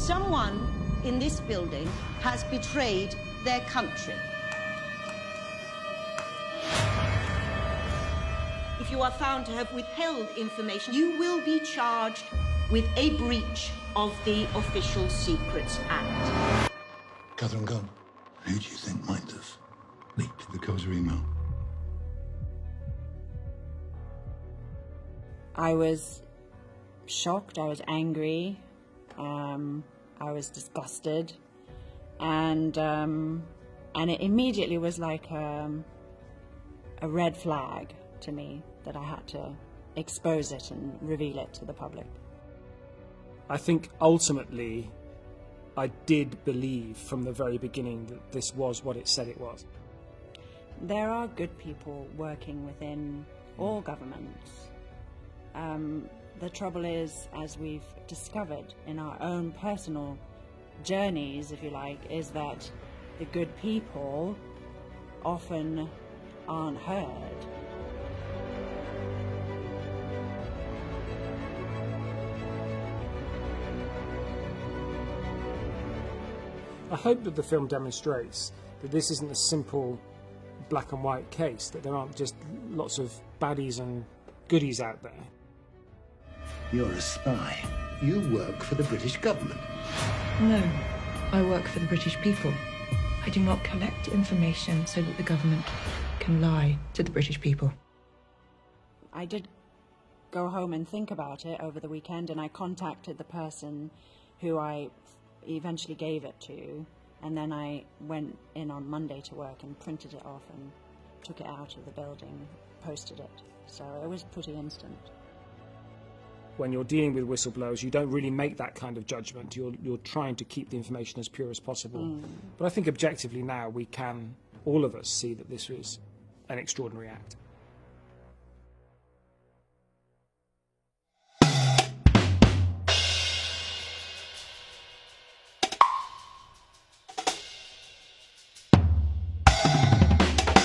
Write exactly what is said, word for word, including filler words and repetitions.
someone in this building has betrayed their country. If you are found to have withheld information, you will be charged with a breach of the Official Secrets Act. Katharine Gun, who do you think might have leaked the Koza email? I was shocked, I was angry, um, I was disgusted, and um, and it immediately was like um, a red flag to me that I had to expose it and reveal it to the public. I think ultimately I did believe from the very beginning that this was what it said it was. There are good people working within all governments. Um, the trouble is, as we've discovered in our own personal journeys, if you like, is that the good people often aren't heard. I hope that the film demonstrates that this isn't a simple black and white case, that there aren't just lots of baddies and goodies out there. You're a spy. You work for the British government. No, I work for the British people. I do not collect information so that the government can lie to the British people. I did go home and think about it over the weekend, and I contacted the person who I eventually gave it to, and then I went in on Monday to work and printed it off and took it out of the building, posted it. So it was pretty instant. When you're dealing with whistleblowers, you don't really make that kind of judgment. You're, you're trying to keep the information as pure as possible. Mm. But I think objectively now we can, all of us, see that this was an extraordinary act.